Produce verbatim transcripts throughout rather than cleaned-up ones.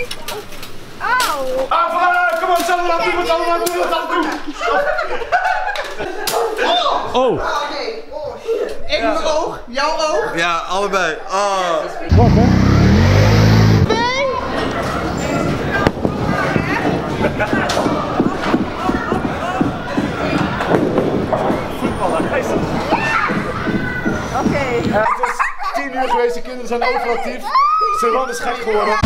Auw! Ah, voilà, kom op, Sarah, doe het allemaal, doe het allemaal, doe het. Oh! Oh, nee, oh shit. Ik mijn oog, jouw oog. Ja, allebei. Oh. Wat, hè? Oké. Het is tien uur geweest, de kinderen zijn overal actief. Seran is gek geworden.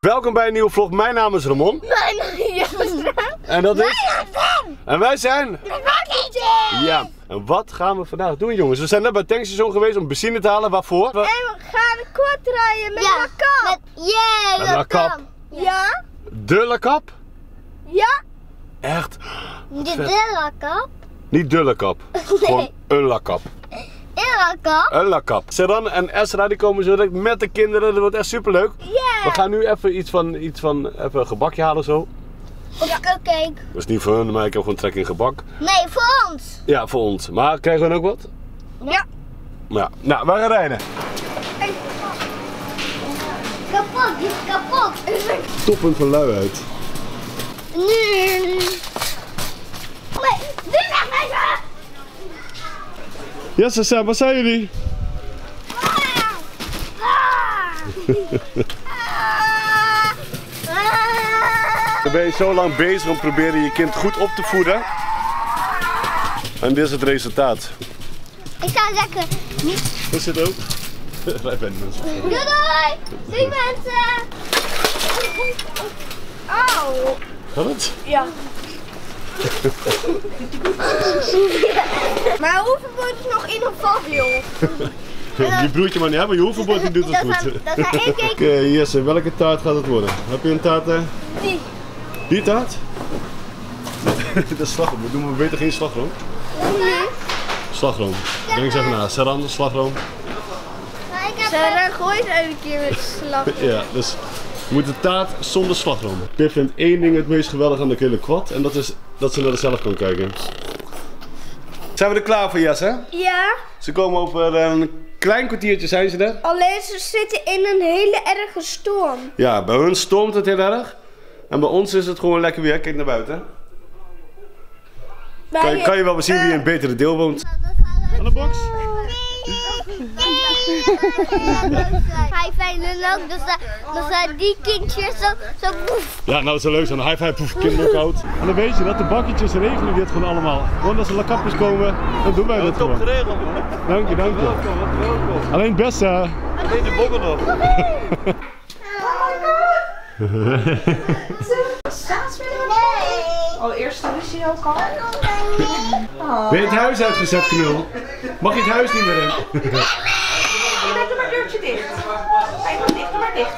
Welkom bij een nieuwe vlog. Mijn naam is Ramon. Mijn naam is Esra. En dat is... En wij zijn... Ja. En wat gaan we vandaag doen, jongens? We zijn net bij het tankstation geweest om benzine te halen. Waarvoor? En we gaan kort rijden met ja. LAKAP. Yeah, met LAKAP. Ja. De LAKAP? Ja. Echt? De, de LAKAP? Niet de LAKAP. Nee. Gewoon een LAKAP. Een LAKAP? Een LAKAP. Seran en Esra die komen zo direct met de kinderen. Dat wordt echt superleuk. Yeah. We gaan nu even iets van, iets van even een gebakje halen zo. Of ja. Cupcake. Dat is niet voor hun, maar ik heb gewoon trek in gebak. Nee, voor ons. Ja, voor ons. Maar krijgen we dan ook wat? Ja. Ja. Nou, we gaan rijden. Kapot, dit is kapot. Toppunt van luiheid. Nee. Doe weg, mensen! Yes, Sam, waar zijn jullie? Ah. Ah. Dan ben je zo lang bezig om te proberen je kind goed op te voeden. En dit is het resultaat. Ik zou zeggen... Is dit ook? Wij zijn mensen. Doei doei! Doei mensen! Auw! Gaat het? Ja. Maar hoeveelbord is nog in een favio. Je broertje maar niet hebben, je hoeveelbord die doet het dat goed. Dat ga ik kijken. Oké, Jesse, welke taart gaat het worden? Heb je een taart? Hè? Die. Die taart? Dat is slagroom, we doen maar beter geen slagroom. Nee. Slagroom, denk eens even na. Seran, slagroom. Sarah, gooi het even een keer met slagroom. Ja, dus we moeten taart zonder slagroom. Pip vindt één ding het meest geweldig aan de hele kwad en dat is dat ze naar de zelf kan kijken. Zijn we er klaar voor, Jesse? Ja. Ze komen over een klein kwartiertje, zijn ze er. Alleen ze zitten in een hele erge storm. Ja, bij hun stormt het heel erg. En bij ons is het gewoon lekker weer. Kijk naar buiten. Kan je, kan je wel zien wie in een betere deel woont. Aan de box. High five en ook, dan zijn die kindjes zo, zo boef. Ja, nou dat is wel leuk, zo'n high five boef, kinderkoud. En dan weet je dat de bakketjes regelen dit gewoon allemaal. Gewoon dat ze LAKAP'ers komen, dan doen wij ja, dat gewoon. Top geregeld hoor. Dank je, dank je. Welkom, welkom. Alleen het beste. Alleen de bokken nog. Staatsmiddel? Nee. Oh, eerst de ruzie ook al. Oh. Ben je het huis uitgezet, knul? Mag je het huis niet meer in? Doe maar deurtje dicht. Hij doet dicht, doe maar dicht.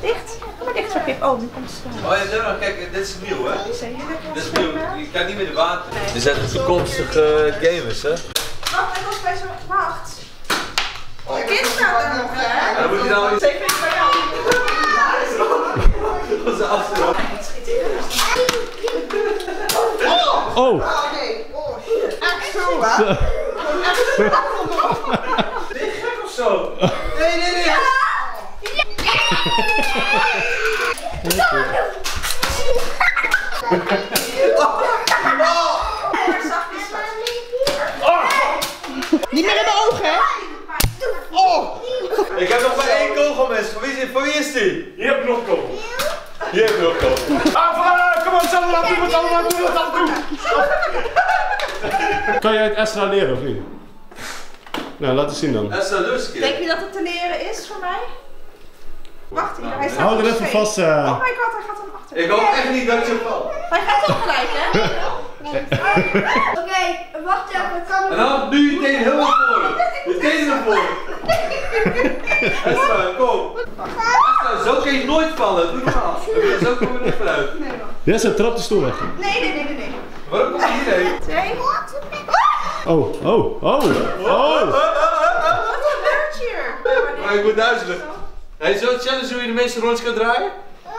Dicht, doe maar dicht voor Pip. Oh, nu komt ze. Oh ja, nou, kijk, dit is nieuw hè. Dit is nieuw, je kan niet meer de water. Dit zijn de toekomstige gamers hè. Wacht, ik was bij zo'n wacht. De kind staat er nog hè. Dan moet je nou niet. Zeker niet bij jou. Dat is afgelopen. Oh! Oh! Oh nee, oh shit. Echt zo hè? Ben je gek of zo? Nee, nee, nee. Ja! Ja! Niet meer in de ogen, hè? Oh! Ik heb nog maar één kogel, mensen. Voor wie is, voor wie is die? Hier heb ik nog een kogel. Hier heb ik nog een kogel. Ah, voilà! Kom op, Sarah, doe het allemaal, doe het allemaal. Kan jij het Esra leren of niet? Nou, laat het zien dan. Denk je dat het te leren is voor mij? Wacht hier, hij staat. Hou er even vast. Uh... Oh my god, hij gaat hem achter. Ik hoop echt niet dat je valt. Hij gaat toch gelijk, hè? Oké, okay, wacht even. Het kan en dan nu je heel erg voor. Je tenen naar voren. Esra, kom. Esra, zo kun je nooit vallen. Doe normaal. Zo komen we niet vooruit. Nee, Jesse, trap de stoel weg. Nee, nee, nee, nee. Waarom kom je hierheen? Twee. Oh, oh, oh, oh! Wat gebeurt hier? Maar ik word duizelig. Hij is zo challenge hoe je de meeste rondjes kan draaien? Oh,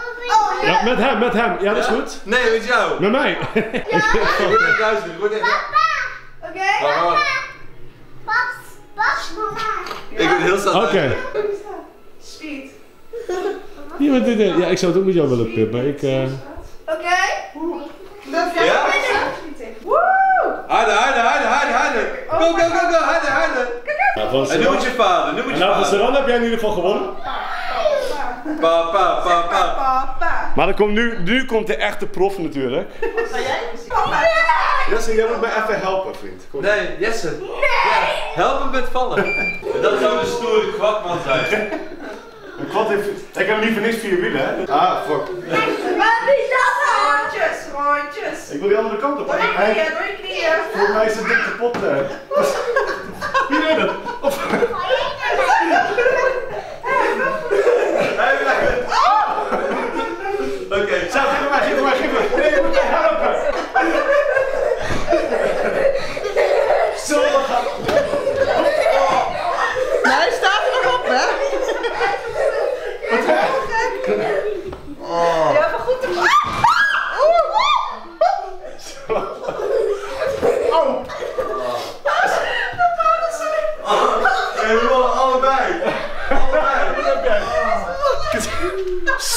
ja. Ja, met hem, met hem. Ja, dat is goed. Nee, met jou. Met mij. Ja. Ik word duizelig. Papa! Oké? Papa! is dat? Oké. Okay. Speed. Ja, dit, dit. Ja, ik zou het ook met jou willen, Pip, maar ik... Uh... Oké. Okay. Dat jij ja? Woe! Harder, harder, harder, harder, harder. Go, go, go, go, harder, harder. Ja, en nu moet je vader, nu moet je vader. En nou, van Seran heb jij in ieder geval gewonnen. Pa, pa, pa, pa, pa, pa. Maar dan komt nu, nu komt de echte prof natuurlijk. Wat ga jij? Papa! Jesse, jij moet me even helpen, vriend. Kom. Nee, Jesse. Nee! Ja, help hem met vallen. Dat zou een stoere kwakman zijn. Een kwad heeft... Ik heb niet voor niks vier wielen, hè? Ah, fuck. Wat is dat? Rondjes, rondjes. Ik wil die andere kant op. Doe je knieën, doe je knieën. Volgens mij is het dik kapot. Wie deed dat?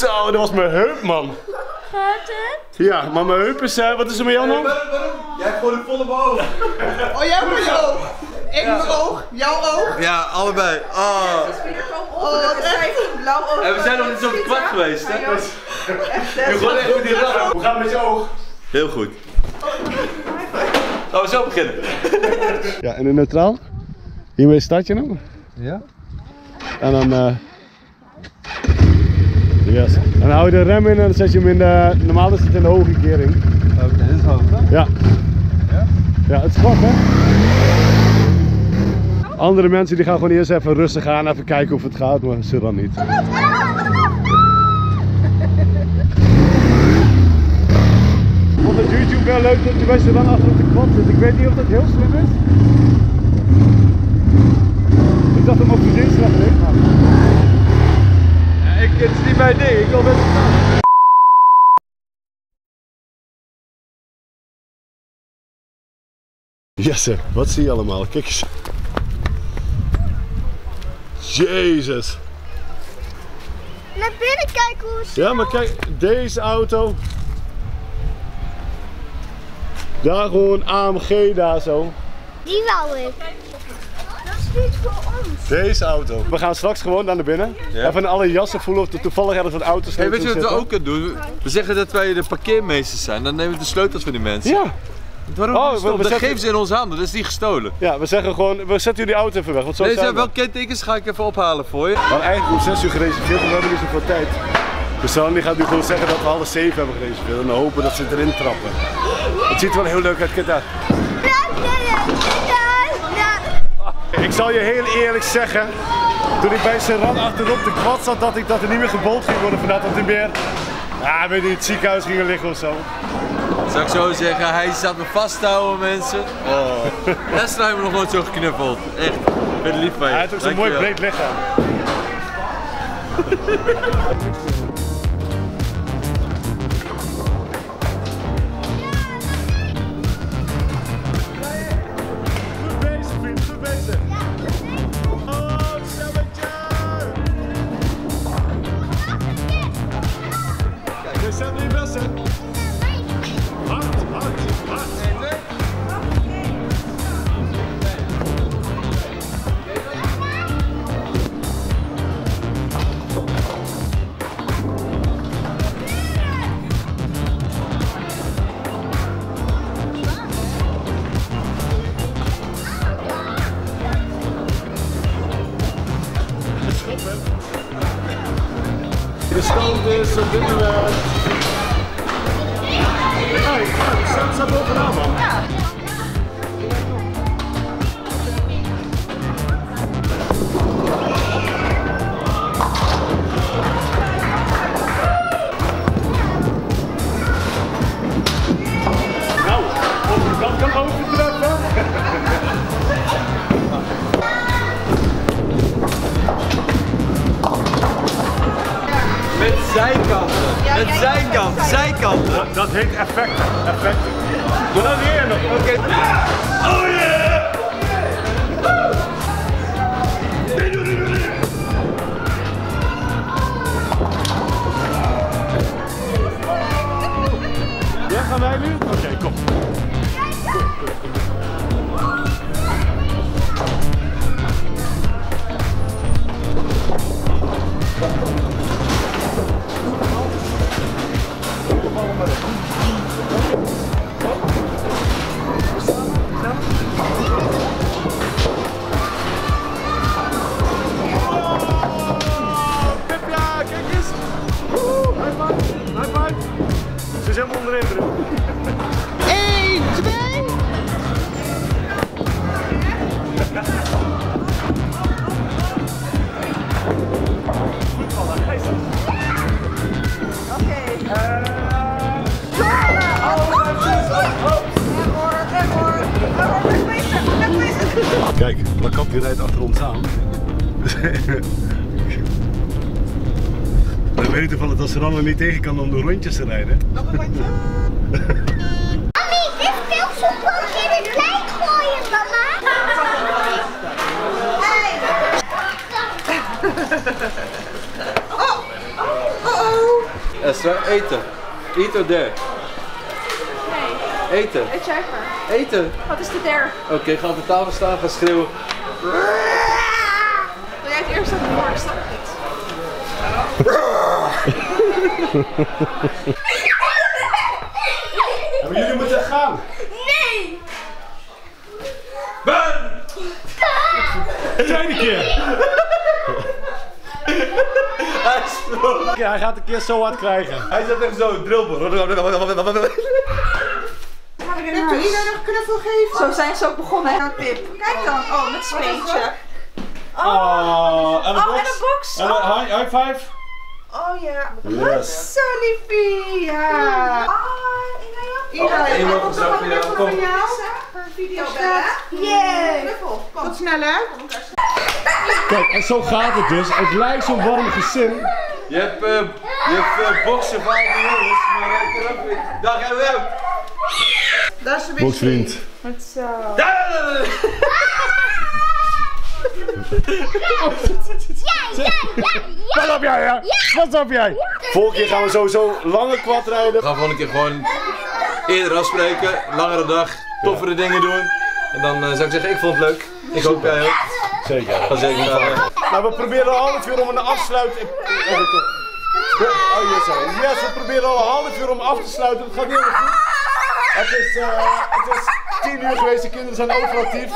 Zo, dat was mijn heup, man. Gaat het? Ja, maar mijn heup is... Uh, wat is er met jou nog? Jij hebt gewoon een volle boog. Oh, jij hebt mijn oog. Ik ja. Mijn oog, jouw oog. Ja, allebei. Oh, oh wat echt. En we zijn nog niet zo kwart geweest, hè? Nu gewoon even die rand. Hoe gaat het met je oog? Heel goed. Gaan we zo beginnen. Ja, en in neutraal. Hiermee start je hem. Ja. En dan... Uh, Yes. En dan hou je de rem in en dan zet je hem in de... Normaal is het in de hoge kering. Oké, oh, dit is hoog, hè? Ja. Ja? Ja, het is gok, hè? Andere mensen die gaan gewoon eerst even rustig aan, even kijken of het gaat, maar ze dan niet. Ik vond het YouTube wel leuk dat je bij Seran achter op de kwad zit. Ik weet niet of dat heel slim is. Ik dacht hem op de dinsdag erin gaan. Ik, het is niet mijn ding, ik wil best gaan. Jesse, wat zie je allemaal? Kijk eens. Jezus. Naar binnen kijken hoe ze. Ja, maar kijk, deze auto. Daar gewoon A M G, daar zo. Die wou ik. Voor ons. Deze auto. We gaan straks gewoon naar binnen. Ja. Even alle jassen voelen of de toevallig ergens wat auto's hey, weet je wat zitten. We ook kunnen doen? We zeggen dat wij de parkeermeesters zijn. Dan nemen we de sleutels van die mensen. Ja. Waarom oh, we we, we dat zetten... geven ze in onze handen. Dat is niet gestolen. Ja, we zeggen gewoon, we zetten jullie auto even weg. Want zo nee, ze hebben wel kentekens. Ga ik even ophalen voor je. We hebben eigenlijk om zes uur gereserveerd. We hebben niet zoveel tijd. Dus Seran gaat nu gewoon zeggen dat we alle zeven hebben gereserveerd. En hopen dat ze erin trappen. Het ziet er wel heel leuk uit. Kijk daar. Ik zal je heel eerlijk zeggen, toen ik bij Seran achterop de kwad zat, dat ik dat er niet meer gebold ging worden vandaag op de meer. Ja, weet je, in het ziekenhuis gingen liggen of zo. Zou ik zo zeggen, hij zat me vasthouden, mensen. Oh. Esra heeft me nog nooit zo geknuffeld. Echt, ik ben lief bij je. Hij heeft ook zo'n mooi breed lichaam. De stand is op dit moment. Hey, ze staat bovenaan, man. Ja. Nou, of ik dat kan overtreffen. Zijkanten, het ja, zijkant, zijkanten. Dat, dat heet effecten, effecten. Doe dat weer nog. Oké. Okay. Oh yeah! Kijk, LAKAP die rijdt achter ons aan. We weten van het dat Seran er niet tegen kan om door rondjes te rijden. Nog een rondje? Mami, dit wil ze ook in het lijk gooien, mama. Oh, oh, oh. Esra, eten. Eten daar. Nee. Eten. Eet jij maar. Eten. Wat is de der? Oké, okay, ga op de tafel staan, ga schreeuwen. Wil jij het eerst aan de morgen staan? Maar jullie moeten gaan! Nee! Ben! Tweede keer! Hij is hij gaat een keer zo hard krijgen. Hij zet hem zo, drillboor. Heb je iedereen nog knuffel geven? Zo zijn ze ook begonnen, hè? Pip. Kijk dan, oh, met speentje. Oh, en een box. En een high five. Oh ja, wat zo liefie! Ja! Oh, Ina, ik wil toch een knuffel van jou? Voor video bellen? Yay! Tot sneller! Kijk, en zo gaat het dus. Het lijkt zo'n warm gezin. Je hebt, uh, je hebt uh, boksen van de jongens, maar rijdt er ook weer. Dag en wel! Dat is een beetje boksvriend. Wat zo. Ja, ja, ja, ja. Wat op jij, ja? Ja. Wat op jij? Volgende keer gaan we sowieso langer kwad rijden. We gaan volgende keer gewoon eerder afspreken, langere dag, toffere ja. dingen doen. En dan uh, zou ik zeggen, ik vond het leuk. Ik hoop jij ook. Zeker. Ga zeker naar. Uh... Nou, we proberen al een half uur om een afsluiting. Oh, yes, sorry. Yes, we proberen al een half uur om af te sluiten. Het gaat heel goed. Het is, uh, het is tien uur geweest. De kinderen zijn overal actief.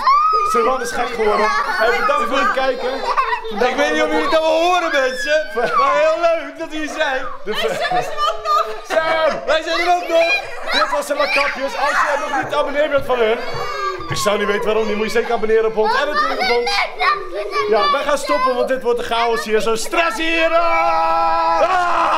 Seran is gek geworden. Hey, bedankt voor het kijken. Ik weet niet of jullie het allemaal horen, mensen. Maar heel leuk dat jullie zijn. Wij zijn er ook nog. Sam, wij zijn er ook nog. Dit was de LAKAPjes. Als je nog niet abonneerd bent van hun. Ik zou niet weten waarom, die moet je zeker abonneren op ons. En natuurlijk op ons. Ja, wij gaan stoppen, want dit wordt de chaos hier. Zo stress hier. Ah!